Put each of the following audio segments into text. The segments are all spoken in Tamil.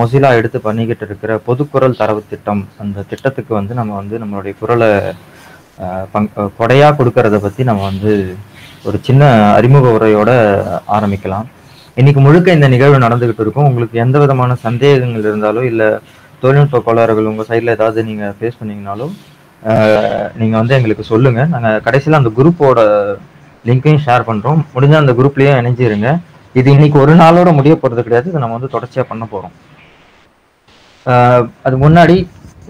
Mozilla எடுத்து பண்ணிக்கிட்டு இருக்கிற பொதுக்குரல் தரவு திட்டம் அந்த திட்டத்துக்கு நம்ம நம்மளுடைய குரலை கொடையா கொடுக்கறத பத்தி நம்ம ஒரு சின்ன அறிமுக உரையோட ஆரம்பிக்கலாம். இன்னைக்கு முழுக்க இந்த நிகழ்வு நடந்துகிட்டு இருக்கும். உங்களுக்கு எந்த விதமான சந்தேகங்கள் இருந்தாலோ இல்லை தொழில்நுட்ப கோளாறுகள் உங்கள் சைடில் ஏதாவது நீங்கள் ஃபேஸ் பண்ணிங்கனாலும் நீங்கள் எங்களுக்கு சொல்லுங்கள். நாங்கள் கடைசியில் அந்த குரூப்போட லிங்க்கையும் ஷேர் பண்ணுறோம். முடிஞ்சால் அந்த குரூப்லேயும் இணைஞ்சிருங்க. இது இன்னைக்கு ஒரு நாளோட முடிய போகிறது கிடையாது. இதை நம்ம தொடர்ச்சியாக பண்ண போகிறோம். அது முன்னாடி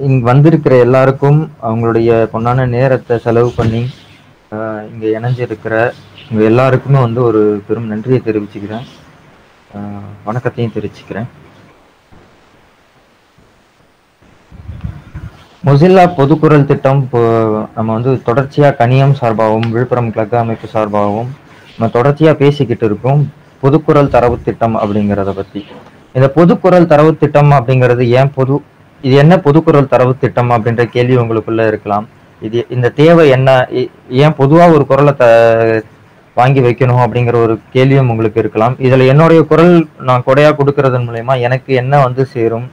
இங்கே வந்திருக்கிற எல்லாருக்கும் அவங்களுடைய பொன்னான நேரத்தை செலவு பண்ணி இங்கே இணைஞ்சிருக்கிற இங்கே எல்லாருக்குமே ஒரு பெரும் நன்றியை தெரிவிச்சுக்கிறேன், வணக்கத்தையும் தெரிவிச்சுக்கிறேன். மொசில்லா பொதுக்குரல் திட்டம் நம்ம தொடர்ச்சியாக கனியம் சார்பாகவும் விழுப்புரம் கிழக்கு அமைப்பு சார்பாகவும் நம்ம தொடர்ச்சியாக பேசிக்கிட்டு இருக்கோம். பொதுக்குரல் தரவு திட்டம் அப்படிங்கிறத பற்றி, இந்த பொதுக்குரல் தரவு திட்டம் அப்படிங்கிறது ஏன் இது என்ன பொதுக்குரல் தரவு திட்டம் அப்படின்ற கேள்வி உங்களுக்குள்ளே இருக்கலாம். இது இந்த தேவை என்ன, ஏன் பொதுவாக ஒரு குரலை வாங்கி வைக்கணும் அப்படிங்கிற ஒரு கேள்வியும் உங்களுக்கு இருக்கலாம். இதில் என்னுடைய குரல் நான் கொடையாக கொடுக்கறதன் மூலயமா எனக்கு என்ன சேரும்,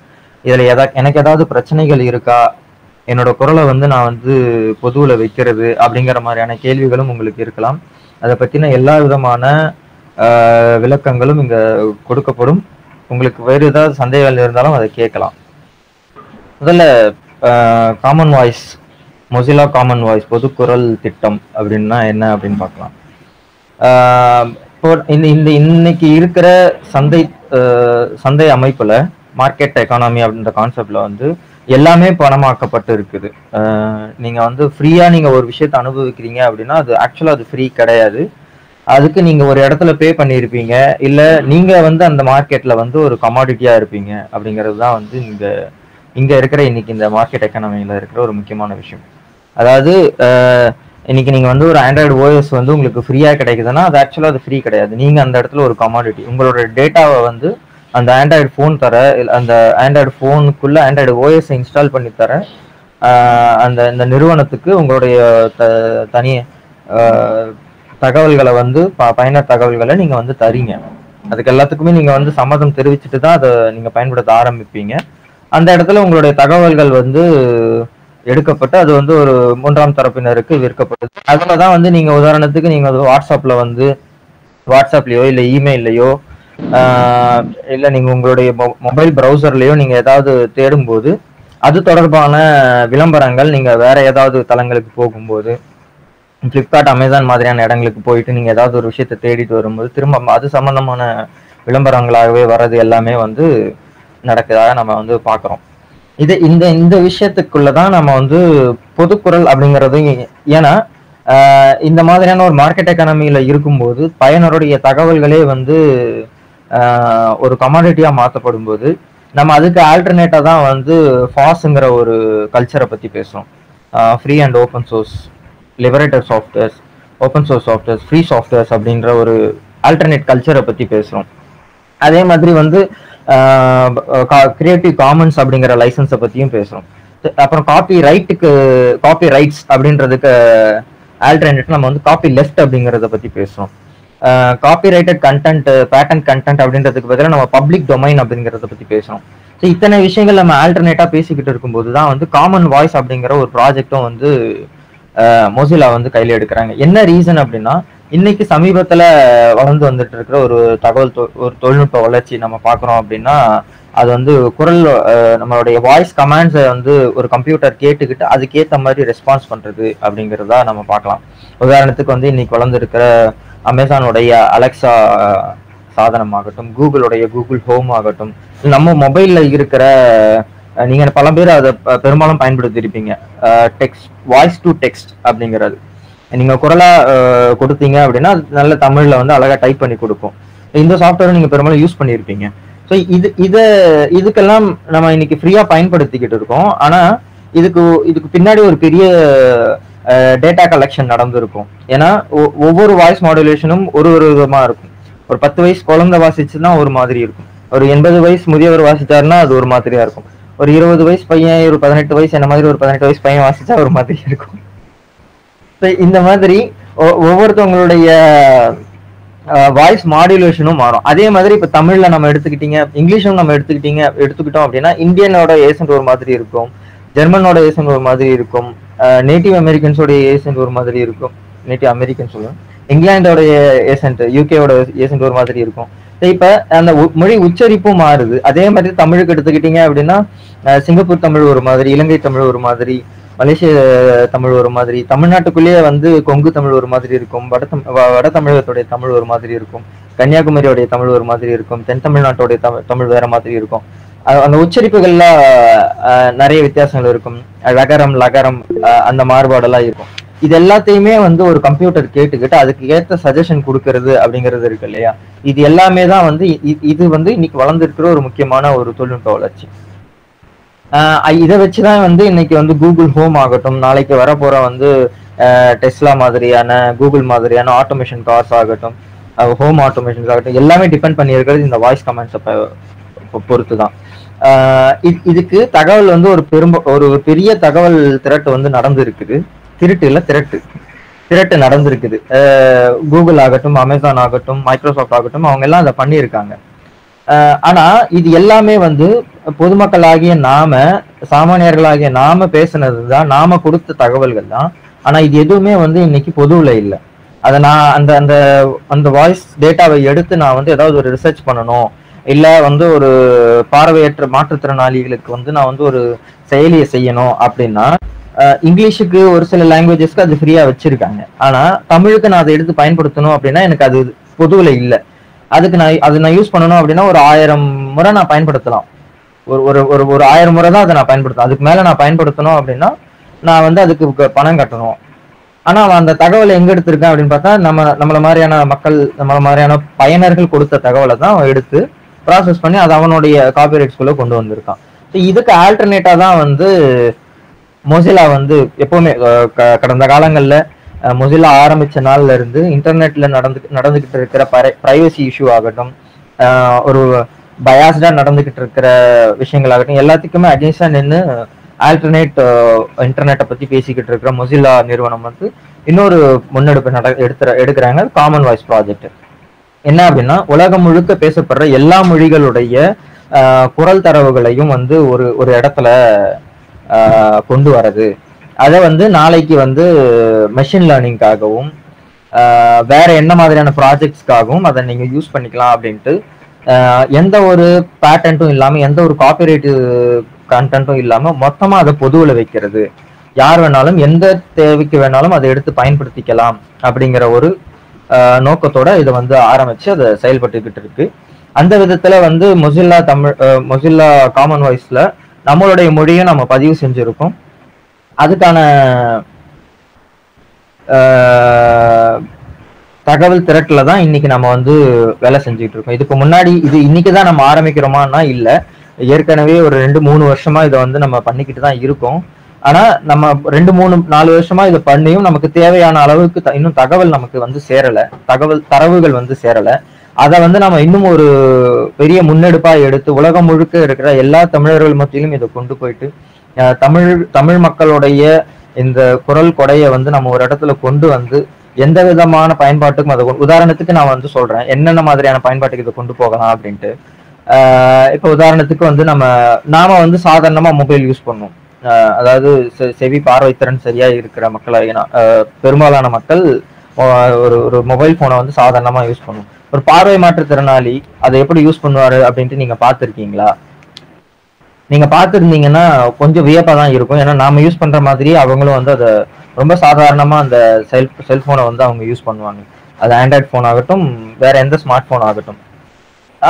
இதில் எனக்கு ஏதாவது பிரச்சனைகள் இருக்கா, என்னோட குரலை நான் பொதுவில் வைக்கிறது அப்படிங்கிற மாதிரியான கேள்விகளும் உங்களுக்கு இருக்கலாம். அதை பற்றின எல்லா விதமான விளக்கங்களும் இங்கே கொடுக்கப்படும். உங்களுக்கு வேறு ஏதாவது சந்தேகங்கள் இருந்தாலும் அதை கேட்கலாம். முதல்ல common voice, Mozilla common voice பொதுக்குரல் திட்டம் அப்படின்னா என்ன அப்படின்னு பார்க்கலாம். இப்போ இன்னைக்கு இருக்கிற சந்தை அமைப்பில் மார்க்கெட் எக்கானமி அப்படின்ற கான்செப்டில் எல்லாமே பணமாக்கப்பட்டு இருக்குது. நீங்கள் ஃப்ரீயாக நீங்கள் ஒரு விஷயத்தை அனுபவிக்கிறீங்க அப்படின்னா அது ஆக்சுவலாக அது ஃப்ரீ கிடையாது. அதுக்கு நீங்கள் ஒரு இடத்துல பே பண்ணியிருப்பீங்க, இல்லை நீங்கள் அந்த மார்க்கெட்டில் ஒரு கமாடிட்டியாக இருப்பீங்க. அப்படிங்கிறது தான் இங்கே இருக்கிற இன்னைக்கு இந்த மார்க்கெட் எக்கானமியில் இருக்கிற ஒரு முக்கியமான விஷயம். அதாவது இன்னைக்கு நீங்கள் ஒரு ஆண்ட்ராய்டு ஓஎஸ் உங்களுக்கு ஃப்ரீயாக கிடைக்குதுன்னா அது ஆக்சுவலாக அது ஃப்ரீ கிடையாது. நீங்கள் அந்த இடத்துல ஒரு கமாடிட்டி, உங்களோட டேட்டாவை அந்த ஆண்ட்ராய்டு ஃபோன் தர, அந்த ஆண்ட்ராய்டு ஃபோனுக்குள்ளே ஆண்ட்ராய்டு ஓஎஸை இன்ஸ்டால் பண்ணி தர அந்த இந்த நிறுவனத்துக்கு உங்களுடைய தனி தகவல்களை பயனர் தகவல்களை நீங்கள் தரீங்க. அதுக்கு எல்லாத்துக்குமே நீங்கள் சம்மதம் தெரிவிச்சுட்டு தான் அதை நீங்கள் பயன்படுத்த ஆரம்பிப்பீங்க. அந்த இடத்துல உங்களுடைய தகவல்கள் எடுக்கப்பட்டு அது ஒரு மூன்றாம் தரப்பினருக்கு விற்கப்படுது. அதில் தான் நீங்கள் உதாரணத்துக்கு நீங்கள் வாட்ஸ்அப்பில் வாட்ஸ்அப்லையோ இல்லை இமெயிலையோ இல்லை நீங்கள் உங்களுடைய மொபைல் ப்ரௌசர்லையோ நீங்கள் ஏதாவது தேடும்போது அது தொடர்பான விளம்பரங்கள் நீங்கள் வேறு ஏதாவது தளங்களுக்கு போகும்போது, ஃப்ளிப்கார்ட் அமேசான் மாதிரியான இடங்களுக்கு போயிட்டு நீங்கள் ஏதாவது ஒரு விஷயத்தை தேடிட்டு வரும்போது திரும்ப அது சம்மந்தமான விளம்பரங்களாகவே வர்றது எல்லாமே நடக்கிறதாக நம்ம பார்க்குறோம். இது இந்த விஷயத்துக்குள்ளே தான் நம்ம பொதுக்குரல் அப்படிங்கிறது. ஏன்னா இந்த மாதிரியான ஒரு மார்க்கெட் எக்கானமியில் இருக்கும்போது பயனருடைய தகவல்களே ஒரு கமாடிட்டியாக மாற்றப்படும் போது நம்ம அதுக்கு ஆல்டர்னேட்டாக தான் ஃபாஸ்ங்கிற ஒரு கல்ச்சரை பற்றி பேசுகிறோம். Free and open source, liberator softwares, open source softwares, free softwares அப்படின்ற ஒரு ஆல்டர்னேட் கல்ச்சரை பற்றி பேசுகிறோம். அதே மாதிரி கிரியேட்டிவ் காமன்ஸ் அப்படிங்கிற லைசன்ஸை பற்றியும் பேசுகிறோம். அப்புறம் காப்பி ரைட்ஸ் அப்படின்றதுக்கு ஆல்டர்னேட் நம்ம காப்பி லெஃப்ட் அப்படிங்கிறத பற்றி பேசுகிறோம். காப்பிரைட்டட் கண்டென்ட், பேட்டன்ட் கண்டென்ட் அப்படின்றதுக்கு பதிலாக நம்ம பப்ளிக் டொமைன் அப்படிங்கிறத பற்றி பேசுகிறோம். ஸோ இத்தனை விஷயங்கள் நம்ம ஆல்டர்னேட்டாக பேசிக்கிட்டு இருக்கும்போது தான் காமன் வாய்ஸ் அப்படிங்கிற ஒரு ப்ராஜெக்டும் மொசில்லா கையில் எடுக்கிறாங்க. என்ன ரீசன் அப்படின்னா, இன்னைக்கு சமீபத்தில் வளர்ந்து வந்துட்டு இருக்கிற ஒரு ஒரு தொழில்நுட்ப வளர்ச்சி நம்ம பார்க்குறோம். அப்படின்னா அது குரல், நம்மளுடைய வாய்ஸ் கமாண்ட்ஸை ஒரு கம்ப்யூட்டர் கேட்டுக்கிட்டு அதுக்கேற்ற மாதிரி ரெஸ்பான்ஸ் பண்ணுறது அப்படிங்கிறதா நம்ம பார்க்கலாம். உதாரணத்துக்கு இன்னைக்கு வளர்ந்துருக்கிற அமேசானுடைய அலெக்ஸா சாதனமாகட்டும், கூகுளுடைய கூகுள் ஹோம் ஆகட்டும், நம்ம மொபைலில் இருக்கிற நீங்கள் பல பேர் அதை பெரும்பாலும் பயன்படுத்தியிருப்பீங்க. டெக்ஸ்ட், வாய்ஸ் டு டெக்ஸ்ட் அப்படிங்கிறது நீங்கள் குரலாக கொடுத்தீங்க அப்படின்னா நல்ல தமிழில் அழகாக டைப் பண்ணி கொடுக்கும். இந்த சாஃப்ட்வேர் நீங்கள் பெரும்பாலும் யூஸ் பண்ணியிருப்பீங்க. ஸோ இதுக்கெல்லாம் நம்ம இன்னைக்கு ஃப்ரீயாக பயன்படுத்திக்கிட்டு இருக்கோம். ஆனால் இதுக்கு பின்னாடி ஒரு பெரிய டேட்டா கலெக்ஷன் நடந்திருக்கும். ஏன்னா ஒவ்வொரு வாய்ஸ் மாடுலேஷனும் ஒரு விதமாக இருக்கும். ஒரு 10 வயசு குழந்தை வாசிச்சுன்னா ஒரு மாதிரி இருக்கும். ஒரு 80 வயசு முதியவர் வாசித்தாருன்னா அது ஒரு மாதிரியாக இருக்கும். ஒரு 20 வயசு பையன், ஒரு 18 வயசு என்ன மாதிரி ஒரு 18 வயசு பையன் வாசித்தா ஒரு மாதிரி இருக்கும். இந்த மாதிரி ஒவ்வொருத்தவங்களுடைய வாய்ஸ் மாடுலேஷனும் மாறும். அதே மாதிரி இப்போ தமிழில் நம்ம எடுத்துக்கிட்டீங்க, இங்கிலீஷும் நம்ம எடுத்துக்கிட்டோம் அப்படின்னா இந்தியனோட ஏசன்ட் ஒரு மாதிரி இருக்கும், ஜெர்மனோட ஏசன்ட் ஒரு மாதிரி இருக்கும், நேட்டிவ் அமெரிக்கன்ஸோட ஏசன்ட் ஒரு மாதிரி இருக்கும், நேட்டிவ் அமெரிக்கன் சொல்லுவேன், இங்கிலாண்டோட ஏசன்ட், யூகேவோட ஏசன்ட் ஒரு மாதிரி இருக்கும். இப்போ அந்த மொழி உச்சரிப்பும் மாறுது. அதே மாதிரி தமிழுக்கு எடுத்துக்கிட்டீங்க அப்படின்னா சிங்கப்பூர் தமிழ் ஒரு மாதிரி, இலங்கை தமிழ் ஒரு மாதிரி, மலேசிய தமிழ் ஒரு மாதிரி, தமிழ்நாட்டுக்குள்ளேயே வந்து கொங்கு தமிழ் ஒரு மாதிரி இருக்கும், வட தமிழகத்துடைய தமிழ் ஒரு மாதிரி இருக்கும், கன்னியாகுமரியோடைய தமிழ் ஒரு மாதிரி இருக்கும், தென் தமிழ்நாட்டோடைய தமிழ் வேற மாதிரி இருக்கும். அந்த உச்சரிப்புகள்ல நிறைய வித்தியாசங்கள் இருக்கும், லகரம் லகரம் அந்த மாறுபாடெல்லாம் இருக்கும். இது எல்லாத்தையுமே வந்து ஒரு கம்ப்யூட்டர் கேட்டுக்கிட்டு அதுக்கு ஏற்ற சஜஷன் கொடுக்கறது அப்படிங்கிறது இருக்கு இல்லையா? இது எல்லாமே தான் வந்து இது வந்து இன்னைக்கு வளர்ந்துருக்கிற ஒரு முக்கியமான ஒரு தொழில்நுட்ப வளர்ச்சி. இதை வச்சுதான் வந்து இன்னைக்கு வந்து கூகுள் ஹோம் ஆகட்டும், நாளைக்கு வரப்போற வந்து டெஸ்லா மாதிரியான, கூகுள் மாதிரியான ஆட்டோமேஷன் கார்ஸ் ஆகட்டும், ஹோம் ஆட்டோமேஷன்ஸ் ஆகட்டும், எல்லாமே டிபெண்ட் பண்ணியிருக்கிறது இந்த வாய்ஸ் கமாண்ட்ஸை பொறுத்து தான். இதுக்கு தகவல் வந்து ஒரு பெரிய தகவல் திரட்டு வந்து நடந்திருக்குது, திருட்டு இல்லை திரட்டு நடந்திருக்குது. கூகுள் ஆகட்டும், அமேசான் ஆகட்டும், மைக்ரோசாஃப்ட் ஆகட்டும், அவங்க எல்லாம் அதை பண்ணியிருக்காங்க. ஆனா இது எல்லாமே வந்து பொதுமக்களாகிய நாம, சாமானியர்களாகிய நாம பேசுனது தான், நாம கொடுத்த தகவல்கள் தான். ஆனா இது எதுவுமே வந்து இன்னைக்கு பொதுவில் இல்லை. அதை நான் அந்த அந்த அந்த வாய்ஸ் டேட்டாவை எடுத்து நான் வந்து ஏதாவது ஒரு ரிசர்ச் பண்ணணும், இல்ல வந்து ஒரு பார்வையற்ற மாற்றுத்திறனாளிகளுக்கு வந்து நான் வந்து ஒரு செயலியை செய்யணும் அப்படின்னா இங்கிலீஷுக்கு ஒரு சில லாங்குவேஜஸ்க்கு அது ஃப்ரீயா வச்சிருக்காங்க. ஆனா தமிழுக்கு நான் அதை எடுத்து பயன்படுத்தணும் அப்படின்னா எனக்கு அது பொதுவில் இல்லை. அதுக்கு நான் யூஸ் பண்ணணும் அப்படின்னா ஒரு 1000 முறை நான் பயன்படுத்தலாம், ஒரு 1000 முறை தான் அதை நான் பயன்படுத்தணும். அதுக்கு மேல நான் பயன்படுத்தணும் அப்படின்னா நான் வந்து அதுக்கு பணம் கட்டணும். ஆனா அந்த தகவலை எங்க எடுத்திருக்கேன் அப்படின்னு பார்த்தா நம்மள மாதிரியான மக்கள், நம்மள மாதிரியான பயனர்கள் கொடுத்த தகவலை தான் அவன் எடுத்து ப்ராசஸ் பண்ணி அதை அவனுடைய காப்பிரைட்ஸ்குள்ள கொண்டு வந்திருக்கான். இதுக்கு ஆல்டர்னேட்டா தான் வந்து மொசிலா வந்து எப்பவுமே கடந்த காலங்கள்ல மொசிலா ஆரம்பிச்ச நாள்ல இருந்து இன்டர்நெட்ல நடந்துகிட்டு இருக்கிற பிரைவசி இஷ்யூ ஆகட்டும், ஒரு பயாஸ்டா நடந்துகிட்டு இருக்கிற விஷயங்கள் ஆகட்டும், எல்லாத்துக்குமே அகேன்ஸ்டா நின்று ஆல்டர்னேட் இன்டர்நெட்டை பத்தி பேசிக்கிட்டு இருக்கிற மொசிலா நிறுவனம் வந்து இன்னொரு முன்னெடுப்பு எடுக்கிறாங்க, காமன் வாய்ஸ் ப்ராஜெக்ட். என்ன அப்படின்னா உலகம் முழுக்க பேசப்படுற எல்லா மொழிகளுடைய குரல் தரவுகளையும் வந்து ஒரு இடத்துல கொண்டு வர்றது. அதை வந்து நாளைக்கு வந்து மெஷின் லேர்னிங்காகவும் வேற என்ன மாதிரியான ப்ராஜெக்ட்ஸ்க்காகவும் அதை நீங்க யூஸ் பண்ணிக்கலாம் அப்படின்ட்டு, எந்த ஒரு பேட்டன்ட்டும் இல்லாமல், எந்த ஒரு காப்பிரைட் கண்டென்ட்டும் இல்லாமல் மொத்தமாக அதை பொதுவில் வைக்கிறது, யார் வேணாலும் எந்த தேவைக்கு வேணாலும் அதை எடுத்து பயன்படுத்திக்கலாம் அப்படிங்கிற ஒரு நோக்கத்தோட இதை வந்து ஆரம்பிச்சு அதை செயல்பட்டுக்கிட்டு இருக்கு. அந்த விதத்துல வந்து மொசில்லா காமன் வாய்ஸ்ல நம்மளுடைய மொழியை நம்ம பதிவு செஞ்சிருக்கோம். அதுக்கான தகவல் திரட்டில் தான் இன்னைக்கு நம்ம வந்து வேலை செஞ்சுட்டு இருக்கோம். இதுக்கு முன்னாடி இது இன்னைக்கு தான் நம்ம ஆரம்பிக்கிறோமான்னா இல்லை, ஏற்கனவே ஒரு 2-3 வருஷமா இதை வந்து நம்ம பண்ணிக்கிட்டு தான் இருக்கோம். ஆனால் நம்ம 2-3-4 வருஷமா இதை பண்ணியும் நமக்கு தேவையான அளவுக்கு இன்னும் தகவல் நமக்கு வந்து சேரலை, தரவுகள் வந்து சேரலை. அதை வந்து நம்ம இன்னும் ஒரு பெரிய முன்னெடுப்பாக எடுத்து உலகம் முழுக்க இருக்கிற எல்லா தமிழர்கள் மத்தியிலும் இதை கொண்டு போயிட்டு தமிழ் மக்களுடைய இந்த குரல் கொடையை வந்து நம்ம ஒரு இடத்துல கொண்டு வந்து எந்த விதமான பயன்பாட்டுக்கும் அதை, உதாரணத்துக்கு நான் வந்து சொல்றேன் என்னென்ன மாதிரியான பயன்பாட்டுக்கு இதை கொண்டு போகலாம் அப்படின்ட்டு. இப்போ உதாரணத்துக்கு வந்து நாம வந்து சாதாரணமா மொபைல் யூஸ் பண்ணுவோம், அதாவது செவி பார்வைத்திறன் சரியா இருக்கிற மக்களாக பெரும்பாலான மக்கள் ஒரு மொபைல் போனை வந்து சாதாரணமா யூஸ் பண்ணுவோம். ஒரு பார்வை மாற்றுத்திறனாளி அதை எப்படி யூஸ் பண்ணுவாரு அப்படின்ட்டு நீங்க பாத்திருக்கீங்களா? நீங்க பார்த்துருந்தீங்கன்னா கொஞ்சம் வியப்பா தான் இருக்கும். ஏன்னா நாம யூஸ் பண்ற மாதிரி அவங்களும் வந்து அதை ரொம்ப சாதாரணமா அந்த செல்போனை வந்து அவங்க யூஸ் பண்ணுவாங்க. அது ஆண்ட்ராய்ட் போன் ஆகட்டும், வேற எந்த ஸ்மார்ட் போன் ஆகட்டும்,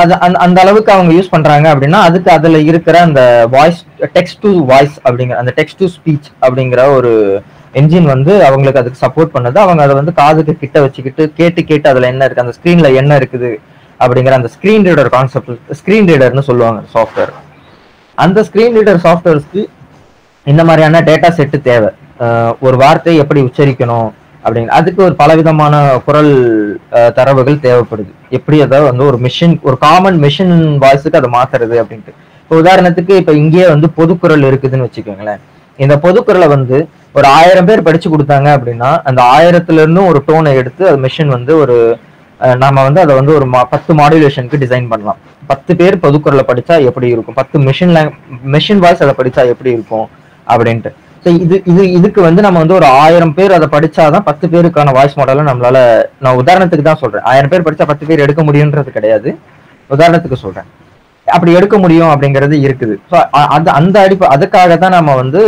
அது அந்த அளவுக்கு அவங்க யூஸ் பண்றாங்க அப்படின்னா அதுக்கு அதுல இருக்கிற அந்த வாய்ஸ், டெக்ஸ்ட் டு வாய்ஸ் அப்படிங்கிற அந்த டெக்ஸ்ட் டு ஸ்பீச் அப்படிங்கிற ஒரு என்ஜின் வந்து அவங்களுக்கு அதுக்கு சப்போர்ட் பண்ணுது. அவங்க அதை வந்து காதுக்கு கிட்ட வச்சுக்கிட்டு கேட்டு அதுல என்ன இருக்கு, அந்த ஸ்கிரீன்ல என்ன இருக்குது அப்படிங்கிற அந்த ஸ்கிரீன் ரீடர் கான்செப்ட், ஸ்கிரீன் ரீடர்னு சொல்லுவாங்க சாஃப்ட்வேர். அந்த ஸ்கிரீன் ரீடர் சாஃப்ட்வேர்ஸ்க்கு இந்த மாதிரியான டேட்டா செட்டு தேவை, ஒரு வார்த்தையை எப்படி உச்சரிக்கணும் அப்படின்னு. அதுக்கு ஒரு பலவிதமான குரல் தரவுகள் தேவைப்படுது. எப்படி அதை வந்து ஒரு மிஷின், ஒரு காமன் மிஷின் வாய்ஸுக்கு அதை மாத்துறது அப்படின்ட்டு. இப்போ உதாரணத்துக்கு இப்போ இங்கேயே வந்து பொதுக்குரல் இருக்குதுன்னு வச்சுக்கோங்களேன். இந்த பொதுக்குரலை வந்து ஒரு 1000 பேர் படிச்சு கொடுத்தாங்க அப்படின்னா அந்த 1000த்துல இருந்தும் ஒரு டோனை எடுத்து அது மிஷின் வந்து ஒரு நாம வந்து அதை வந்து ஒரு 10 மாடுலேஷனுக்கு டிசைன் பண்ணலாம். 10 பேர் பொதுக்குரலை படித்தா எப்படி இருக்கும், 10 மெஷின் வாய்ஸ் அதை படித்தா எப்படி இருக்கும் அப்படின்ட்டு. ஸோ இதுக்கு வந்து நம்ம வந்து ஒரு 1000 பேர் அதை படித்தாதான் 10 பேருக்கான வாய்ஸ் மாடலை நம்மளால, நான் உதாரணத்துக்கு தான் சொல்கிறேன், 1000 பேர் படித்தா 10 பேர் எடுக்க முடியுன்றது கிடையாது, உதாரணத்துக்கு சொல்கிறேன், அப்படி எடுக்க முடியும் அப்படிங்கிறது இருக்குது. ஸோ அது அந்த அதுக்காக தான் நம்ம வந்து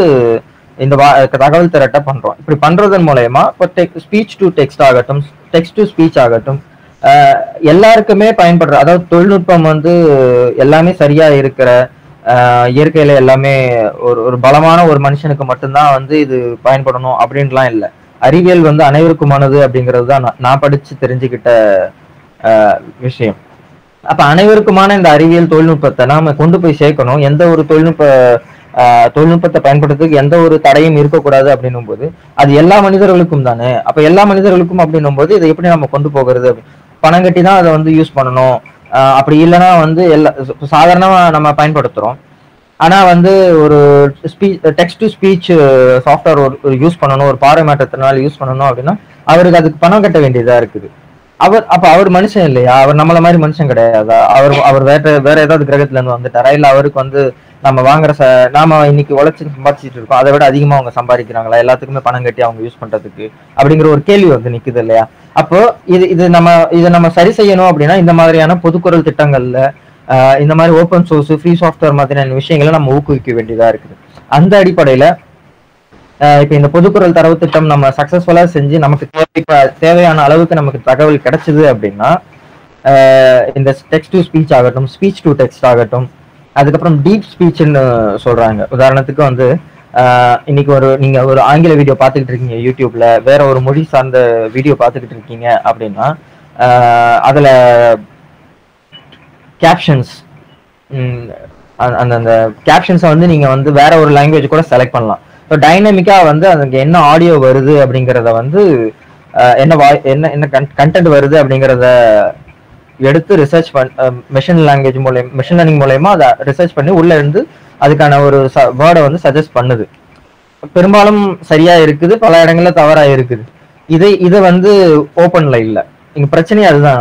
இந்த தகவல் திரட்ட பண்றோம். இப்படி பண்றதன் மூலயமா இப்போ ஸ்பீச் டு டெக்ஸ்ட் ஆகட்டும், டெக்ஸ்ட் டு ஸ்பீச் ஆகட்டும், எல்லாருக்குமே பயன்படுற, அதாவது தொழில்நுட்பம் வந்து எல்லாமே சரியா இருக்கிற இயற்கையில எல்லாமே ஒரு பலமான ஒரு மனுஷனுக்கு மட்டும்தான் வந்து இது பயன்படணும் அப்படின்லாம் இல்லை. அறிவியல் வந்து அனைவருக்குமானது அப்படிங்கிறது தான் நான் படிச்சு தெரிஞ்சுக்கிட்ட விஷயம். அப்ப அனைவருக்குமான இந்த அறிவியல் தொழில்நுட்பத்தை நாம கொண்டு போய் சேர்க்கணும். எந்த ஒரு தொழில்நுட்பத்தை பயன்படுத்துறதுக்கு எந்த ஒரு தடையும் இருக்கக்கூடாது அப்படின்னும் போது அது எல்லா மனிதர்களுக்கும் தானே. அப்ப எல்லா மனிதர்களுக்கும் அப்படின்னும் போது இதை எப்படி நம்ம கொண்டு போகிறது, பணம் கட்டி தான் அதை வந்து யூஸ் பண்ணணும், அப்படி இல்லைன்னா வந்து எல்லா சாதாரணமா நம்ம பயன்படுத்துறோம். ஆனா வந்து ஒரு டெக்ஸ்ட் டு ஸ்பீச் சாஃப்ட்வேர் ஒரு யூஸ் பண்ணணும், ஒரு பாறை மாற்றத்தினால யூஸ் பண்ணணும் அப்படின்னா அவருக்கு அதுக்கு பணம் கட்ட வேண்டியதா இருக்குது. அவர் மனுஷன் இல்லையா, அவர் நம்மள மாதிரி மனுஷன் கிடையாதா, அவர் வேற ஏதாவது கிரகத்துல இருந்து வந்துட்டாரா, இல்ல அவருக்கு வந்து நம்ம வாங்குற நாம இன்னைக்கு உழைச்சி சம்பாதிச்சுட்டு இருக்கோம் அதை விட அதிகமா அவங்க சம்பாதிக்கிறாங்களா, எல்லாத்துக்குமே பணம் கட்டி அவங்க யூஸ் பண்றதுக்கு அப்படிங்கிற ஒரு கேள்வி வந்து நிக்குது இல்லையா. அப்போ இதை நம்ம சரி செய்யணும் அப்படின்னா இந்த மாதிரியான பொதுக்குரல் திட்டங்கள்ல இந்த மாதிரி ஓப்பன் சோர்ஸ் ஃப்ரீ சாஃப்ட்வேர் மாதிரியான விஷயங்களை நம்ம ஊக்குவிக்க வேண்டியதா இருக்குது. அந்த அடிப்படையில இப்ப இந்த பொதுக்குரல் தரவு திட்டம் நம்ம சக்சஸ்ஃபுல்லா செஞ்சு நமக்கு தேவையான அளவுக்கு நமக்கு தகவல் கிடைச்சது அப்படின்னா இந்த டெக்ஸ்ட் டு ஸ்பீச் ஆகட்டும், ஸ்பீச் டு டெக்ஸ்ட் ஆகட்டும், அதுக்கப்புறம் டீப் ஸ்பீச்ன்னு சொல்றாங்க. உதாரணத்துக்கு வந்து இன்னைக்கு நீங்க ஒரு ஆங்கில வீடியோ பார்த்துக்கிட்டு இருக்கீங்க, யூடியூப்ல வேற ஒரு மொழி சார்ந்த வீடியோ பார்த்துக்கிட்டு இருக்கீங்க அப்படின்னா அதுல கேப்ஷன்ஸ், அந்த கேப்ஷன்ஸை வந்து நீங்க வந்து வேற ஒரு லாங்குவேஜ் கூட செலக்ட் பண்ணலாம். ஸோ டைனமிக்கா வந்து அதுக்கு என்ன ஆடியோ வருது அப்படிங்கிறத வந்து என்ன கண்டென்ட் வருது அப்படிங்கிறத எடுத்து ரிசர்ச் மிஷின் லேர்னிங் மூலயமா அதை ரிசர்ச் பண்ணி உள்ள இருந்து அதுக்கான ஒரு வேர்டை வந்து சஜஸ்ட் பண்ணுது. பெரும்பாலும் சரியா இருக்குது, பல இடங்கள்ல தவறா இருக்குது. இதை வந்து ஓப்பன்ல இல்லை, இங்க பிரச்சனையே அதுதான்.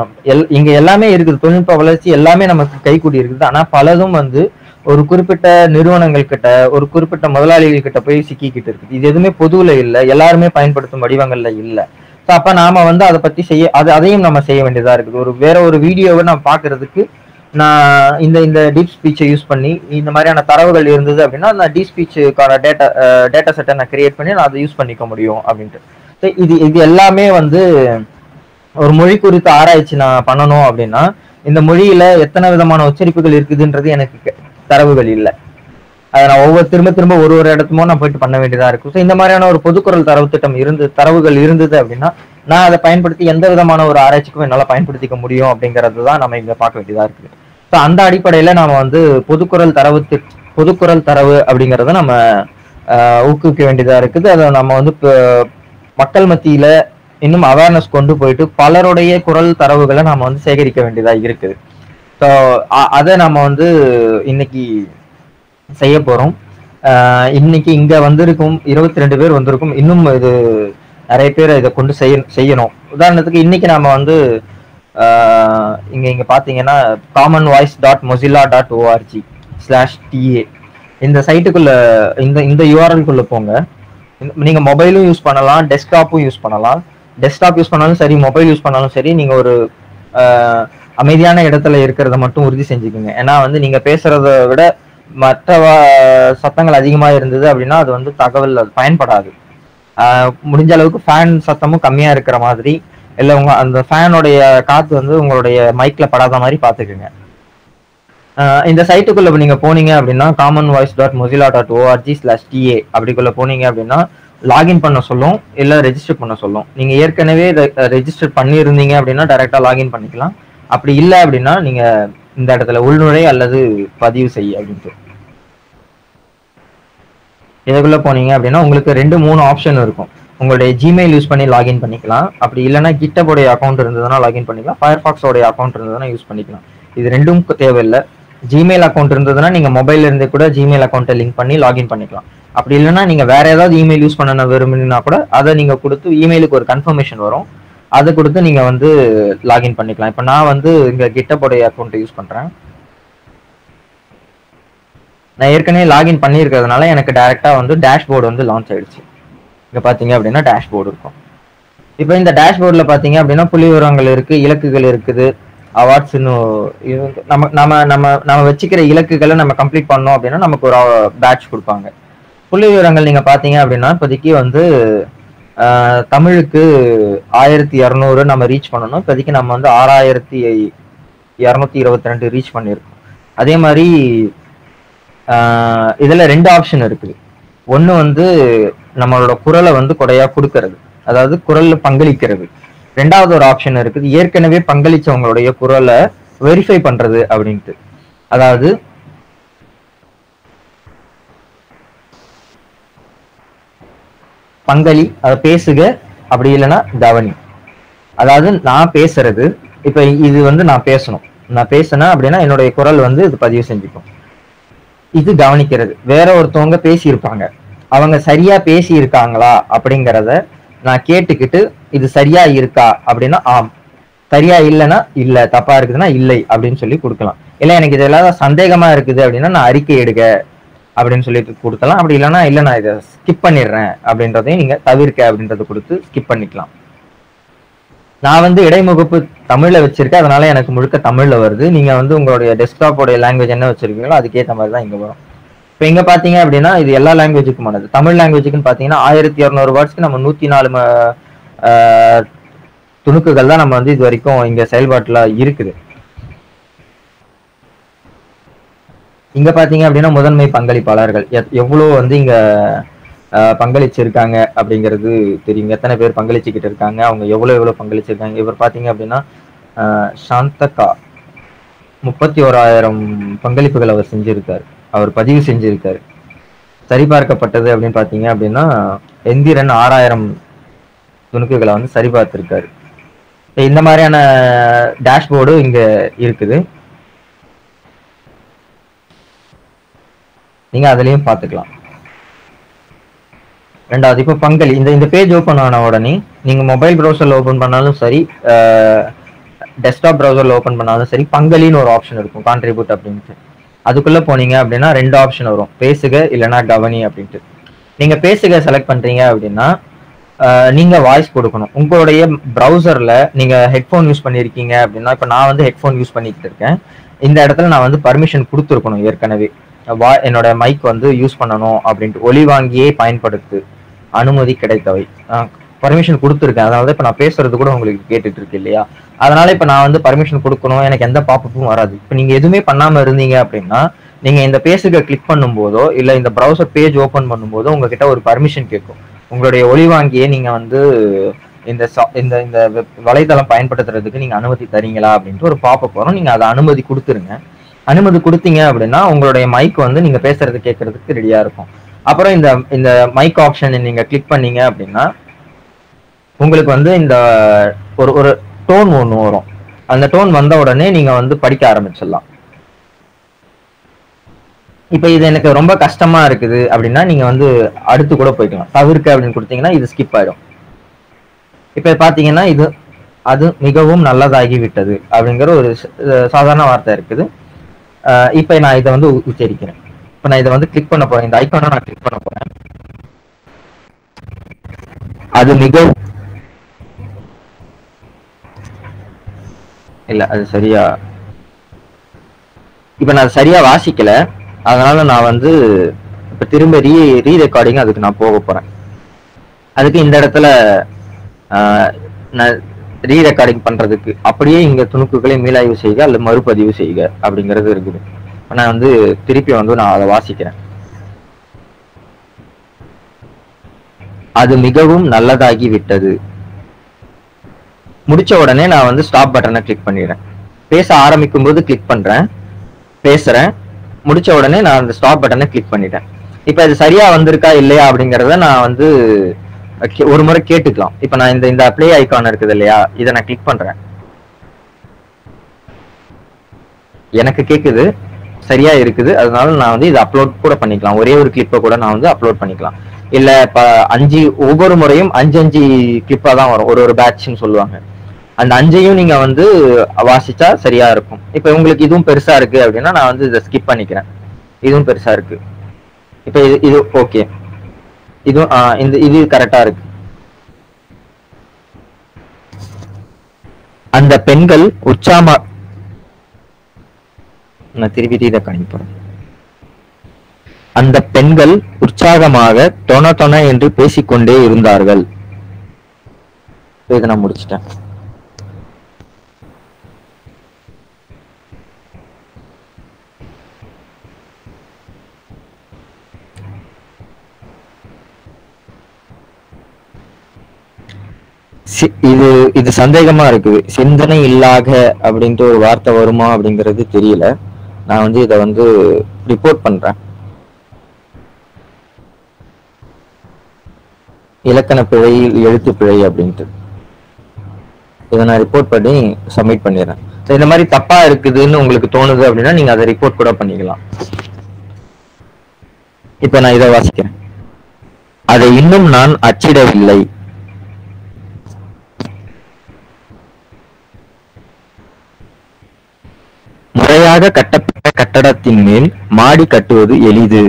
இங்க எல்லாமே இருக்குது, தொழில்நுட்ப வளர்ச்சி எல்லாமே நமக்கு கைகூடி இருக்குது. ஆனா பலதும் வந்து ஒரு குறிப்பிட்ட நிறுவனங்கள் கிட்ட, ஒரு குறிப்பிட்ட முதலாளிகள் கிட்ட போய் சிக்கிக்கிட்டு இருக்குது. இது எதுவுமே பொதுவில் இல்லை, எல்லாருமே பயன்படுத்தும் வடிவங்கள்ல இல்லை. ஸோ அப்போ நாம வந்து அதை பத்தி அதையும் நம்ம செய்ய வேண்டியதா இருக்குது. ஒரு வேற ஒரு வீடியோவை நான் பார்க்கறதுக்கு நான் இந்த டீப் ஸ்பீச்சை யூஸ் பண்ணி இந்த மாதிரியான தரவுகள் இருந்தது அப்படின்னா நான் டீப் ஸ்பீச்சுக்கான டேட்டா செட்டை நான் கிரியேட் பண்ணி நான் அதை யூஸ் பண்ணிக்க முடியும் அப்படின்ட்டு. இது எல்லாமே வந்து ஒரு மொழி குறித்து ஆராய்ச்சி நான் பண்ணணும் அப்படின்னா இந்த மொழியில எத்தனை விதமான உச்சரிப்புகள் இருக்குதுன்றது எனக்கு தரவுகள் இல்லை. அதை நான் திரும்ப ஒரு இடத்துமோ நான் போயிட்டு பண்ண வேண்டியதா இருக்கும். ஸோ இந்த மாதிரியான ஒரு பொதுக்குரல் தரவு திட்டம் தரவுகள் இருந்தது அப்படின்னா நான் அதை பயன்படுத்தி எந்த விதமான ஒரு ஆராய்ச்சிக்கும் என்னால் பயன்படுத்திக்க முடியும் அப்படிங்கிறது தான் நம்ம இங்க பார்க்க வேண்டியதா இருக்குது. ஸோ அந்த அடிப்படையில நாம வந்து பொதுக்குரல் தரவு அப்படிங்கிறத நம்ம ஊக்குவிக்க வேண்டியதா இருக்குது. அதை நம்ம வந்து மக்கள் மத்தியில இன்னும் அவேர்னஸ் கொண்டு போயிட்டு பலருடைய குரல் தரவுகளை நாம வந்து சேகரிக்க வேண்டியதா இருக்குது. ஸோ அதை நம்ம வந்து இன்னைக்கு செய்ய போறோம். இன்னைக்கு இங்க வந்திருக்கும் 22 பேர் வந்திருக்கும், இன்னும் இது நிறைய பேர் இதை கொண்டு செய்யணும். உதாரணத்துக்கு இன்னைக்கு நாம வந்து இங்க பாத்தீங்கன்னா commonvoice.mozilla.org/ta இந்த சைட்டுக்குள்ள இந்த URL குள்ள போங்க. நீங்க மொபைலும் யூஸ் பண்ணலாம், டெஸ்க்டாப்பும் யூஸ் பண்ணலாம். டெஸ்க்டாப் யூஸ் பண்ணாலும் சரி, மொபைல் யூஸ் பண்ணாலும் சரி, நீங்க ஒரு அமைதியான இடத்துல இருக்கிறத மட்டும் உறுதி செஞ்சுக்கோங்க. ஏன்னா வந்து நீங்க பேசுறத விட மற்ற சத்தங்கள் அதிகமா இருந்தது அப்படின்னா அது வந்து தகவல் அது பயன்படாது. முடிஞ்ச அளவுக்கு ஃபேன் சத்தமும் கம்மியா இருக்கிற மாதிரி, இல்ல உங்க அந்த ஃபேனுடைய காத்து வந்து உங்களுடைய மைக்ல படாத மாதிரி பாத்துக்குங்க. இந்த சைட்டுக்குள்ள நீங்க போனீங்க அப்படின்னா commonvoice.mozilla.org/ta அப்படிக்குள்ள போனீங்க அப்படின்னா லாகின் பண்ண சொல்லும், இல்ல ரெஜிஸ்டர் பண்ண சொல்லும். நீங்க ஏற்கனவே ரெஜிஸ்டர் பண்ணி இருந்தீங்க அப்படின்னா டைரக்டா லாகின் பண்ணிக்கலாம். அப்படி இல்லை அப்படின்னா நீங்க இந்த இடத்துல உள்நுழை அல்லது பதிவு செய்ய அப்படின்ட்டு இதுக்குள்ள போனீங்க அப்படின்னா உங்களுக்கு 2-3 ஆப்ஷன் இருக்கும். உங்களுடைய ஜிமெயில் யூஸ் பண்ணி லாகின் பண்ணிக்கலாம், அப்படி இல்லைன்னா GitHub உடைய அக்கௌண்ட் இருந்ததுன்னா லாகின் பண்ணிக்கலாம், ஃபயர்பாக்ஸ் உடைய அக்கௌண்ட் இருந்ததுன்னா யூஸ் பண்ணிக்கலாம். இது ரெண்டும் தேவையில்லை. ஜிமெயில் அக்கௌண்ட் இருந்ததுன்னா நீங்க மொபைல்ல இருந்து கூட ஜிமெயில் அக்கௌண்ட்டை லிங்க் பண்ணி லாகின் பண்ணிக்கலாம். அப்படி இல்லைன்னா நீங்க வேற ஏதாவது இமெயில் யூஸ் பண்ண விரும்புனீங்கன்னா கூட அதை நீங்க கொடுத்து இமெயிலுக்கு ஒரு கன்ஃபர்மேஷன் வரும், அதை கொடுத்து நீங்கள் வந்து லாகின் பண்ணிக்கலாம். இப்போ நான் வந்து இங்கே கிட்டப்போடைய அக்கௌண்ட்டை யூஸ் பண்ணுறேன். நான் ஏற்கனவே லாகின் பண்ணியிருக்கிறதுனால எனக்கு டைரெக்டாக வந்து டேஷ்போர்டு வந்து லான்ச் ஆகிடுச்சு. இங்கே பார்த்தீங்க அப்படின்னா டேஷ்போர்டு இருக்கும். இப்போ இந்த டேஷ்போர்டில் பார்த்தீங்க அப்படின்னா புள்ளி விவரங்கள் இருக்குது, இலக்குகள் இருக்குது, அவார்ட்ஸ்னு நம்ம நம்ம நம்ம நம்ம வச்சுக்கிற இலக்குகளை நம்ம கம்ப்ளீட் பண்ணோம் அப்படின்னா நமக்கு ஒரு பேட்ச் கொடுப்பாங்க. புள்ளி விவரங்கள் நீங்கள் பார்த்தீங்க அப்படின்னா இப்போதைக்கு வந்து தமிழுக்கு 1200 நம்ம ரீச் பண்ணணும். இப்போதைக்கு நம்ம வந்து 6222 ரீச் பண்ணியிருக்கோம். அதே மாதிரி இதில் 2 ஆப்ஷன் இருக்குது. ஒன்று வந்து நம்மளோட குரலை வந்து குறையாக கொடுக்கறது, அதாவது குரலில் பங்களிக்கிறது. ரெண்டாவது ஒரு ஆப்ஷன் இருக்குது, ஏற்கனவே பங்களிச்சவங்களுடைய குரலை வெரிஃபை பண்ணுறது அப்படின்ட்டு. அதாவது பங்களி அதை பேசுக, அப்படி இல்லைன்னா தவனி, அதாவது நான் பேசுறது. இப்போ இது வந்து நான் பேசணும், நான் பேசினேன் அப்படின்னா என்னுடைய குரல் வந்து இது பதிவு செஞ்சுக்கும். இது கவனிக்கிறது, வேற ஒருத்தவங்க பேசியிருப்பாங்க, அவங்க சரியா பேசியிருக்காங்களா அப்படிங்கிறத நான் கேட்டுக்கிட்டு இது சரியா இருக்கா அப்படின்னா ஆம், சரியா இல்லைன்னா இல்லை, தப்பா இருக்குதுன்னா இல்லை அப்படின்னு சொல்லி கொடுக்கலாம். இல்லை எனக்கு இது எல்லாம் சந்தேகமா இருக்குது அப்படின்னா நான் அறிக்கை எடுக்க அப்படின்னு சொல்லிட்டு கொடுத்தலாம். அப்படி இல்லைன்னா இல்லை நான் இதை ஸ்கிப் பண்ணிடுறேன் அப்படின்றதையும் நீங்கள் தவிர்க்க அப்படின்றத கொடுத்து ஸ்கிப் பண்ணிக்கலாம். நான் வந்து இடைமுகப்பு தமிழில் வச்சுருக்கேன், அதனால எனக்கு முழுக்க தமிழில் வருது. நீங்கள் வந்து உங்களுடைய டெஸ்க்டாப்போடைய லாங்குவேஜ் என்ன வச்சுருக்கீங்களோ அதுக்கேற்ற மாதிரி தான் இங்கே வரும். இப்போ இங்கே பார்த்தீங்க அப்படின்னா இது எல்லா லாங்குவேஜுக்குமானது. தமிழ் லாங்குவேஜுக்குன்னு பார்த்தீங்கன்னா 1200 வேர்ட்ஸ்க்கு நம்ம 104 துணுக்குகள் தான் நம்ம வந்து இது வரைக்கும் இங்கே செயல்பாட்டில் இருக்குது. இங்க பாத்தீங்க அப்படின்னா முதன்மை பங்களிப்பாளர்கள் எவ்வளோ வந்து இங்க பங்களிச்சிருக்காங்க அப்படிங்கிறது தெரியும். எத்தனை பேர் பங்களிச்சுக்கிட்டு இருக்காங்க, அவங்க எவ்வளோ பங்களிச்சிருக்காங்க. இவர் பாத்தீங்க அப்படின்னா சாந்தக்கா 31,000 பங்களிப்புகள் அவர் செஞ்சிருக்காரு, அவர் பதிவு செஞ்சிருக்காரு. சரிபார்க்கப்பட்டது அப்படின்னு பாத்தீங்க அப்படின்னா எந்திரன் 6,000 துணுக்குகளை வந்து சரிபார்த்திருக்காரு. இந்த மாதிரியான டேஷ்போர்டு இங்க இருக்குது, நீங்க அதுலயும் பாத்துக்கலாம். ரெண்டாவது இப்போ பங்களி இந்த பேஜ் ஓபன் ஆன உடனே நீங்க மொபைல் ப்ரௌசர்ல ஓபன் பண்ணாலும் சரி, டெஸ்க்டாப் ப்ரௌசர்ல ஓபன் பண்ணாலும் சரி, பங்களின்னு ஒரு ஆப்ஷன் இருக்கும் கான்ட்ரிபியூட் அப்படின்ட்டு. அதுக்குள்ள போனீங்க அப்படின்னா 2 ஆப்ஷன் வரும், பேசுக இல்லைன்னா கவனி அப்படின்ட்டு. நீங்க பேசுக செலக்ட் பண்றீங்க அப்படின்னா நீங்க வாய்ஸ் கொடுக்கணும். உங்களுடைய ப்ரௌசர்ல நீங்க ஹெட்ஃபோன் யூஸ் பண்ணிருக்கீங்க அப்படின்னா, இப்போ நான் வந்து ஹெட்ஃபோன் யூஸ் பண்ணிக்கிட்டு இருக்கேன். இந்த இடத்துல நான் வந்து பர்மிஷன் கொடுத்துருக்கணும், ஏற்கனவே என்னோட மைக் வந்து யூஸ் பண்ணணும் அப்படின்ட்டு. ஒலி வாங்கியே பயன்படுத்து அனுமதி கிடைத்தவை பர்மிஷன் கொடுத்துருக்கேன். அதனால தான் இப்போ நான் பேசுறது கூட உங்களுக்கு கேட்டுட்டு இருக்கு இல்லையா. அதனால இப்போ நான் வந்து பர்மிஷன் கொடுக்கணும், எனக்கு எந்த பாப்பும் வராது. இப்போ நீங்கள் எதுவுமே பண்ணாமல் இருந்தீங்க அப்படின்னா நீங்கள் இந்த பேசுக கிளிக் பண்ணும்போதோ இல்லை இந்த ப்ரௌசர் பேஜ் ஓப்பன் பண்ணும்போதோ உங்ககிட்ட ஒரு பர்மிஷன் கேட்கும். உங்களுடைய ஒலி வாங்கியே நீங்கள் வந்து இந்த இந்த வலைத்தளம் பயன்படுத்துறதுக்கு நீங்கள் அனுமதி தரீங்களா அப்படின்ட்டு ஒரு பாப்பப் வரும். நீங்கள் அதை அனுமதி கொடுத்துருங்க. அனுமதி கொடுத்தீங்க அப்படின்னா உங்களுடைய மைக் வந்து நீங்க பேசுறது கேட்கறதுக்கு ரெடியா இருக்கும். அப்புறம் இந்த இந்த மைக் ஆப்ஷனை நீங்க கிளிக் பண்ணீங்க அப்படின்னா உங்களுக்கு வந்து இந்த ஒரு டோன் ஒன்று வரும். அந்த டோன் வந்த உடனே நீங்க வந்து படிக்க ஆரம்பிச்சிடலாம். இப்போ இது எனக்கு ரொம்ப கஷ்டமா இருக்குது அப்படின்னா நீங்க வந்து அடுத்து கூட போய்க்கலாம். தவிர்க்க அப்படின்னு கொடுத்தீங்கன்னா இது ஸ்கிப் ஆயிடும். இப்போ பாத்தீங்கன்னா இது அது மிகவும் நல்லதாகி விட்டது அப்படிங்கிற ஒரு சாதாரண வார்த்தை இருக்குது. இப்போ நான் இதை வந்து உச்சரிக்கிறேன். இப்போ நான் இதை வந்து கிளிக் பண்ண போறேன், இந்த ஐக்கானை நான் கிளிக் பண்ண போறேன். அது மிகவும் இல்ல, அது சரியா இப்போ நான் சரியா வாசிக்கல, அதனால நான் வந்து இப்போ திரும்ப ரீரெக்கார்டிங் அதுக்கு நான் போக போறேன். அதுக்கு இந்த இடத்துல நான் ரீரெக்கார்டிங் பண்ணுறதுக்கு அப்படியே இங்கே துணுக்குகளை மீளாய்வு செய்க அல்லது மறுபதிவு செய்க அப்படிங்கிறது இருக்குது. நான் வந்து திருப்பி வந்து நான் அதை வாசிக்கிறேன். அது மிகவும் நல்லதாகி விட்டது. முடிச்ச உடனே நான் வந்து ஸ்டாப் பட்டனை கிளிக் பண்ணிடுறேன். பேச ஆரம்பிக்கும் போது கிளிக் பண்ணுறேன், பேசுகிறேன், முடிச்ச உடனே நான் அந்த ஸ்டாப் பட்டனை கிளிக் பண்ணிட்டேன். இப்போ அது சரியா வந்திருக்கா இல்லையா அப்படிங்கிறத நான் வந்து ஒரு முறை கேட்டுக்கலாம். இப்ப நான் இந்த பிளே ஐகான் இருக்குது இல்லையா, இதை நான் கிளிக் பண்றேன். எனக்கு கேக்குது, சரியா இருக்குது, அதனால நான் வந்து இதை அப்லோட் கூட பண்ணிக்கலாம். ஒரே ஒரு கிளிப்பை கூட நான் வந்து அப்லோட் பண்ணிக்கலாம். இல்ல அஞ்சு ஒவ்வொரு முறையும் அஞ்சு அஞ்சு கிளிப்பா தான் வரும், ஒரு ஒரு பேட்ச்னு சொல்லுவாங்க. அந்த அஞ்சையும் நீங்க வந்து வாசிச்சா சரியா இருக்கும். இப்ப உங்களுக்கு இதுவும் பெருசா இருக்கு அப்படின்னா நான் வந்து இதை ஸ்கிப் பண்ணிக்கிறேன். இதுவும் பெருசா இருக்கு, இப்ப இது இது ஓகே, இதுவும் இது கரெக்டா இருக்கு. அந்த பெண்கள் உற்சாகமா நான் திருப்பி இதை காணிப்பேன். அந்த பெண்கள் உற்சாகமாக தொண தொண என்று பேசிக்கொண்டே இருந்தார்கள். நான் முடிச்சிட்டேன். இது இது சந்தேகமா இருக்குது, சிந்தனை இல்லாக அப்படின்ட்டு ஒரு வார்த்தை வருமா அப்படிங்கிறது தெரியல. நான் வந்து இதை வந்து ரிப்போர்ட் பண்றேன். இலக்கண பிழை, எழுத்து பிழை அப்படின்ட்டு இதை நான் ரிப்போர்ட் பண்ணி சப்மிட் பண்ணிடுறேன். இந்த மாதிரி தப்பா இருக்குதுன்னு உங்களுக்கு தோணுது அப்படின்னா நீங்க அதை ரிப்போர்ட் கூட பண்ணிக்கலாம். இப்ப நான் இதை வாசிக்கிறேன். அதை இன்னும் நான் அச்சிடவில்லை. முறையாக கட்டப்பட்ட கட்டடத்தின் மேல் மாடி கட்டுவது எளிது.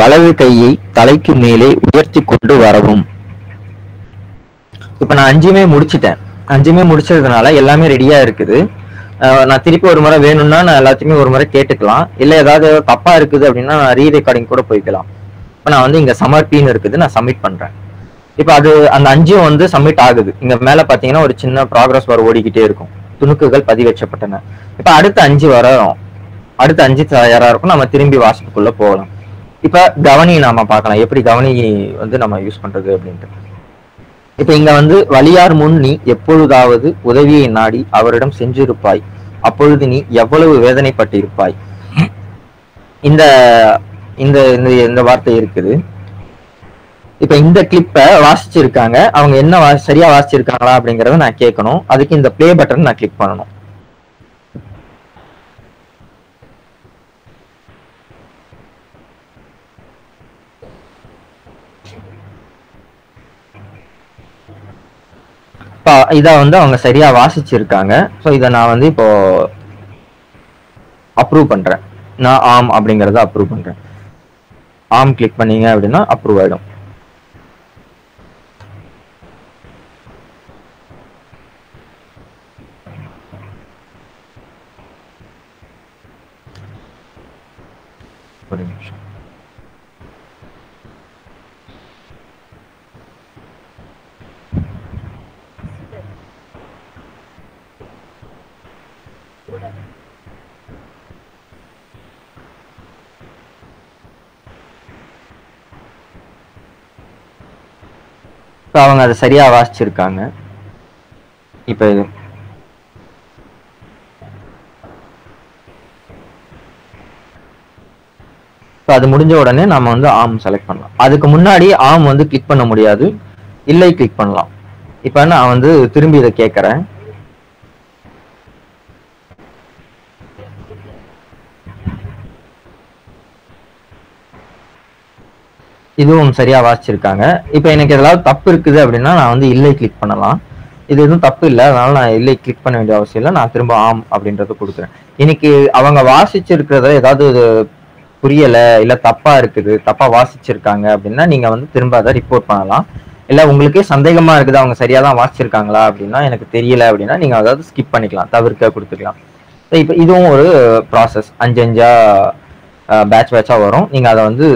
வலது கையை தலைக்கு மேலே உயர்த்தி கொண்டு வரவும். இப்ப நான் அஞ்சுமே முடிச்சிட்டேன். அஞ்சுமே முடிச்சதுனால எல்லாமே ரெடியா இருக்குது. நான் திருப்பி ஒரு முறை வேணும்னா நான் எல்லாத்தையுமே ஒரு முறை கேட்டுக்கலாம். இல்ல ஏதாவது தப்பா இருக்குது அப்படின்னா நான் ரீ ரெக்கார்டிங் கூட போய்க்கலாம். இப்ப நான் வந்து இங்க சமர்ப்பின்னு இருக்குது, நான் சப்மிட் பண்றேன். இப்ப அது அந்த அஞ்சும் வந்து சப்மிட் ஆகுது. இங்க மேல பாத்தீங்கன்னா ஒரு சின்ன ப்ராக்ரஸ் வர ஓடிக்கிட்டே இருக்கும். துணுக்குகள் பதிவேற்றப்பட்டன. இப்ப அடுத்த அஞ்சு வரும், அடுத்த அஞ்சு தயாரா இருக்கும். நம்ம திரும்பி வாட்ஸ்அப்புக்குள்ள போகலாம். இப்ப கவனி நாம பார்க்கலாம், எப்படி கவனி வந்து நம்ம யூஸ் பண்றது அப்படின்ட்டு. இப்ப இங்க வந்து வலியார் முன் நீ எப்பொழுதாவது உதவியை நாடி அவரிடம் சென்றிருப்பாய், அப்பொழுது நீ எவ்வளவு வேதனைப்பட்டிருப்பாய். இந்த இந்த இந்த வார்த்தை இருக்குது. இப்ப இந்த கிளிப்பை வாசிச்சிருக்காங்க, அவங்க என்ன சரியா வாசிச்சிருக்காங்களா அப்படிங்கறத நான் கேட்கணும். அதுக்கு இந்த பிளே பட்டன் நான் கிளிக் பண்ணணும். இதை வந்து அவங்க சரியா வாசிச்சிருக்காங்க. ஸோ இதை நான் வந்து இப்போ அப்ரூவ் பண்றேன். நான் ஆம் அப்படிங்கறத அப்ரூவ் பண்றேன். ஆம் கிளிக் பண்ணீங்க அப்படின்னா அப்ரூவ் ஆயிடும். ஒரு நிமிஷம். அவங்க அதை சரியா வாசிச்சிருக்காங்க. இப்ப அது முடிஞ்ச உடனே நம்ம வந்து ஆம் செலக்ட் பண்ணலாம். அதுக்கு முன்னாடி ஆம் வந்து கிளிக் பண்ண முடியாது, இல்லை கிளிக் பண்ணலாம். இப்ப நான் வந்து திரும்பி இதை கேட்கறேன். இதுவும் சரியா வாசிச்சிருக்காங்க. இப்ப எனக்கு ஏதாவது தப்பு இருக்குது அப்படின்னா நான் வந்து இல்லை கிளிக் பண்ணலாம். இது எதுவும் தப்பு இல்லை, அதனால நான் இல்லை கிளிக் பண்ண வேண்டிய அவசியம் இல்லை. நான் திரும்ப ஆம் அப்படின்றத கொடுக்குறேன். இன்னைக்கு அவங்க வாசிச்சிருக்கிறத ஏதாவது புரியல, இல்ல தப்பா இருக்குது, தப்பா வாசிச்சிருக்காங்க அப்படின்னா நீங்க வந்து திரும்ப அதை ரிப்போர்ட் பண்ணலாம். இல்ல உங்களுக்கே சந்தேகமா இருக்குது அவங்க சரியா தான் வாசிச்சிருக்காங்களா அப்படின்னா, எனக்கு தெரியல அப்படின்னா நீங்க அதாவது ஸ்கிப் பண்ணிக்கலாம், தவிர்க்க கொடுத்துக்கலாம். இப்ப இதுவும் ஒரு ப்ராசஸ். அஞ்சு அஞ்சா பேட்ச் பேட்சா வரும். நீங்க அதை வந்து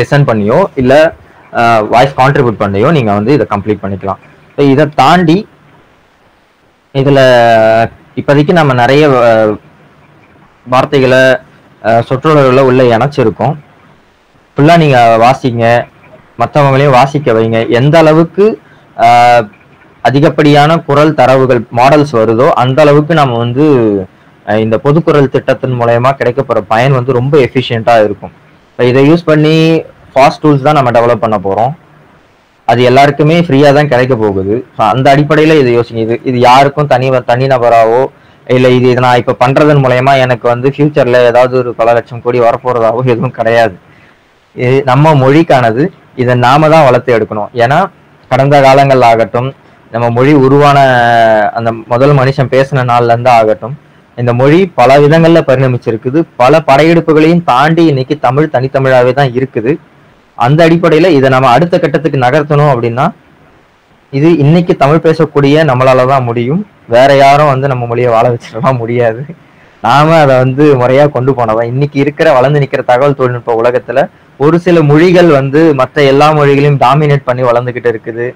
லிசன் பண்ணியோ இல்லை வாய்ஸ் கான்ட்ரிபியூட் பண்ணியோ நீங்கள் வந்து இதை கம்ப்ளீட் பண்ணிக்கலாம். ஸோ இதை தாண்டி இதில் இப்போதைக்கு நம்ம நிறைய வார்த்தைகளை சொற்றொடர்களை உள்ள இணைச்சிருக்கோம். ஃபுல்லாக நீங்கள் வாசிங்க, மற்றவங்களையும் வாசிக்க வைங்க. எந்த அளவுக்கு அதிகப்படியான குரல் தரவுகள் மாடல்ஸ் வருதோ அந்த அளவுக்கு நம்ம வந்து இந்த பொதுக்குரல் திட்டத்தின் மூலயமா கிடைக்கப்போகிற பயன் வந்து ரொம்ப எஃபிஷியண்ட்டாக இருக்கும். இதை யூஸ் பண்ணி ஃபாஸ்ட் டூல்ஸ் தான் நம்ம டெவலப் பண்ண போகிறோம். அது எல்லாருக்குமே ஃப்ரீயாக தான் கிடைக்க போகுது. அந்த அடிப்படையில் இதை யோசிங்க. இது இது யாருக்கும் தனிநபராகவோ இல்லை இது இதை நான் இப்போ பண்ணுறதன் மூலயமா எனக்கு வந்து ஃப்யூச்சரில் ஏதாவது ஒரு பல லட்சம் கோடி வரப்போகிறதாவோ எதுவும் கிடையாது. இது நம்ம மொழிக்கானது, இதை நாம தான் வளர்த்து எடுக்கணும். ஏன்னா கடந்த காலங்கள் ஆகட்டும், நம்ம மொழி உருவான அந்த முதல் மனுஷன் பேசின நாள்லேருந்து ஆகட்டும், இந்த மொழி பல விதங்களில் பரிணமிச்சிருக்குது. பல படையெடுப்புகளையும் தாண்டி இன்னைக்கு தமிழ் தனித்தமிழாகவே தான் இருக்குது. அந்த அடிப்படையில் இதை நம்ம அடுத்த கட்டத்துக்கு நகர்த்தணும் அப்படின்னா இது இன்னைக்கு தமிழ் பேசக்கூடிய நம்மளால தான் முடியும். வேற யாரும் வந்து நம்ம மொழியை வாழ வச்சிடலாம் முடியாது. நாம அதை வந்து முறையாக கொண்டு போனதான். இன்னைக்கு இருக்கிற வளர்ந்து நிற்கிற தகவல் தொழில்நுட்ப உலகத்தில் ஒரு சில மொழிகள் வந்து மற்ற எல்லா மொழிகளையும் டாமினேட் பண்ணி வளர்ந்துக்கிட்டு இருக்குது.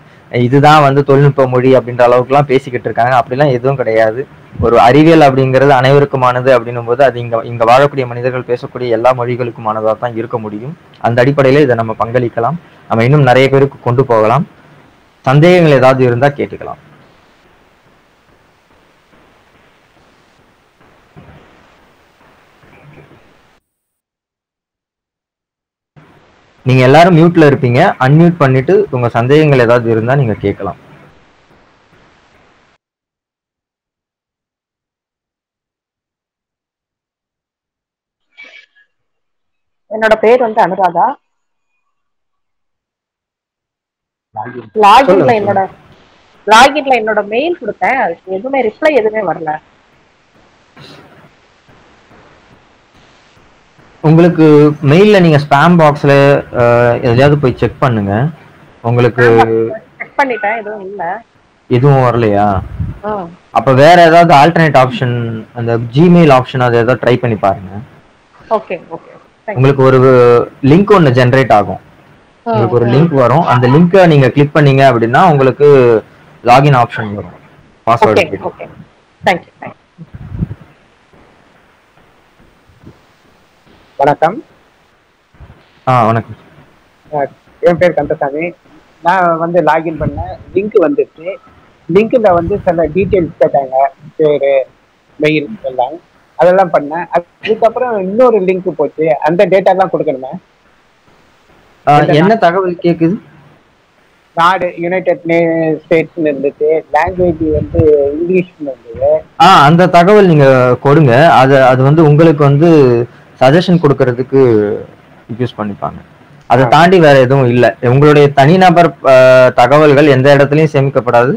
இதுதான் வந்து தொழில்நுட்ப மொழி அப்படின்ற அளவுக்குலாம் பேசிக்கிட்டு இருக்காங்க. அப்படிலாம் எதுவும் கிடையாது. ஒரு அறிவியல் அப்படிங்கிறது அனைவருக்குமானது அப்படின்னும் போது அது இங்கே வாழக்கூடிய மனிதர்கள் பேசக்கூடிய எல்லா மொழிகளுக்குமானதாக தான் இருக்க முடியும். அந்த அடிப்படையில் இதை நம்ம பங்களிக்கலாம். நம்ம இன்னும் நிறைய பேருக்கு கொண்டு போகலாம். சந்தேகங்கள் ஏதாவது இருந்தால் கேட்டுக்கலாம். நீங்கள் எல்லாரும் மியூட்டில் இருப்பீங்க. அன்மியூட் பண்ணிவிட்டு உங்கள் சந்தேகங்கள் ஏதாவது இருந்தால் நீங்கள் கேட்கலாம். என்னோட பேர் வந்து அனுராதா. லாகின்ல என்னோட மெயில் கொடுத்தேன். அதுக்கு எதுவுமே ரிப்ளை எதுவுமே வரல. உங்களுக்கு மெயிலில் நீங்கள் ஸ்பேம் பாக்ஸில் எதையாவது போய் செக் பண்ணுங்க. உங்களுக்கு செக் பண்ணிட்டேன், எதுவும் இல்லை, எதுவும் வரலையா? அப்போ வேற ஏதாவது ஆல்டர்னேட் ஆப்ஷன், அந்த ஜிமெயில் ஆப்ஷன், அதை ஏதாவது ட்ரை பண்ணி பாருங்க. Okay okay. உங்களுக்கு ஒரு லிங்க் ஒன்று ஜென்ரேட் ஆகும். உங்களுக்கு ஒரு லிங்க் வரும். அந்த லிங்கை நீங்கள் கிளிக் பண்ணீங்க அப்படின்னா உங்களுக்கு லாகின் ஆப்ஷன் வரும், பாஸ்வேர்டு. Okay, thank you. வணக்கம். வணக்கம். என் பேர் கந்தசாமி. நான் வந்து லாகின் பண்ணேன். லிங்க் வந்துச்சு. லிங்க்கில் வந்து சில டீட்டெயில்ஸ் கேட்டாங்க, பேர், மெயில் எல்லாம், அதெல்லாம் பண்ணேன். அதுக்கப்புறம் இன்னொரு லிங்க் போச்சு. அந்த டேட்டாலாம் கொடுக்கணுமே. என்ன தகவல் கேட்குது? நாடு யுனைடெட் ஸ்டேட்ஸ்னு இருந்துச்சு. லாங்குவேஜ் வந்து இங்கிலீஷ்னு இருந்தது. அந்த தகவல் நீங்கள் கொடுங்க. அது வந்து உங்களுக்கு வந்து சஜஷன் கொடுக்கறதுக்கு யூஸ் பண்ணிப்பாங்க. அதை தாண்டி வேற எதுவும் இல்லை. உங்களுடைய தனிநபர் தகவல்கள் எந்த இடத்துலையும் சேமிக்கப்படாது.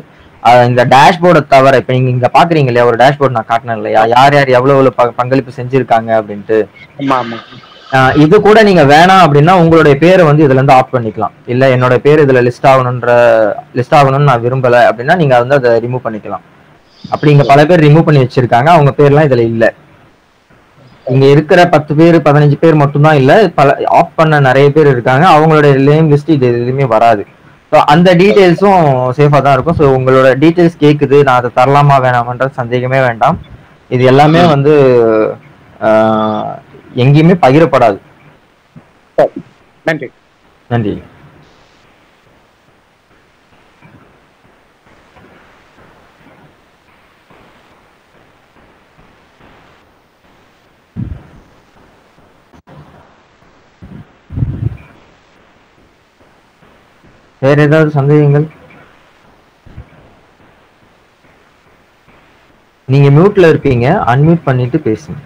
இந்த டேஷ்போர்டை தவிர, இப்போ நீங்கள் இங்கே பார்க்குறீங்க இல்லையா, ஒரு டேஷ்போர்ட் நான் காட்டினேன் இல்லையா, யார் யார் எவ்வளோ பங்களிப்பு செஞ்சுருக்காங்க அப்படின்ட்டு. இது கூட நீங்கள் வேணாம் அப்படின்னா உங்களுடைய பேரை வந்து இதுலேருந்து ஆஃப் பண்ணிக்கலாம். இல்லை என்னோட பேர் இதில் லிஸ்ட் ஆகணும்னு நான் விரும்பலை அப்படின்னா நீங்கள் வந்து அதை ரிமூவ் பண்ணிக்கலாம். அப்படி இங்கே பல பேர் ரிமூவ் பண்ணி வச்சுருக்காங்க. அவங்க பேர்லாம் இதில் இல்லை. இங்க இருக்கிற 10 பேர் 15 பேர் மட்டும்தான் இல்ல, பல ஆஃப் பண்ண நிறைய பேர் இருக்காங்க. அவங்களுடைய நேம் லிஸ்ட் இது எதுவுமே வராது. ஸோ அந்த டீட்டெயில்ஸும் சேஃபாக தான் இருக்கும். ஸோ உங்களோட டீட்டெயில்ஸ் கேட்குது, நான் அதை தரலாமா வேணாமன்ற சந்தேகமே வேண்டாம். இது எல்லாமே வந்து எங்கேயுமே பகிரப்படாது. நன்றி. நன்றி. வேற ஏதாவது சந்தேகங்கள்? நீங்க மியூட்ல இருப்பீங்க, அன்மியூட் பண்ணிட்டு பேசுங்க.